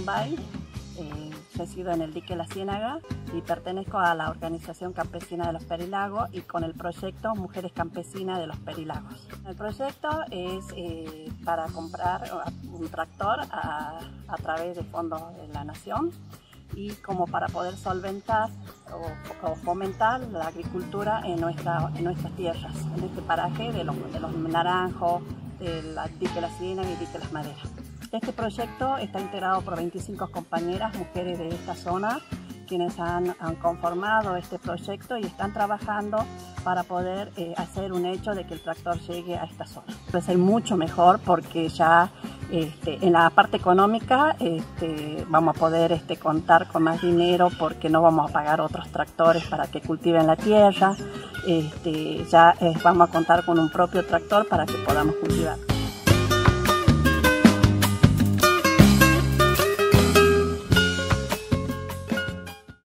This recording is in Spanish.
Zumbay, resido en el dique La Ciénaga y pertenezco a la Organización Campesina de los Perilagos y con el proyecto Mujeres Campesinas de los Perilagos. El proyecto es para comprar un tractor a través de fondos de la Nación y como para poder solventar o fomentar la agricultura en nuestras tierras, en este paraje de los naranjos, de la dique La Ciénaga y dique Las Maderas. Este proyecto está integrado por 25 compañeras, mujeres de esta zona, quienes han conformado este proyecto y están trabajando para poder hacer un hecho de que el tractor llegue a esta zona. Va a ser mucho mejor porque ya en la parte económica vamos a poder contar con más dinero porque no vamos a pagar otros tractores para que cultiven la tierra, ya vamos a contar con un propio tractor para que podamos cultivar.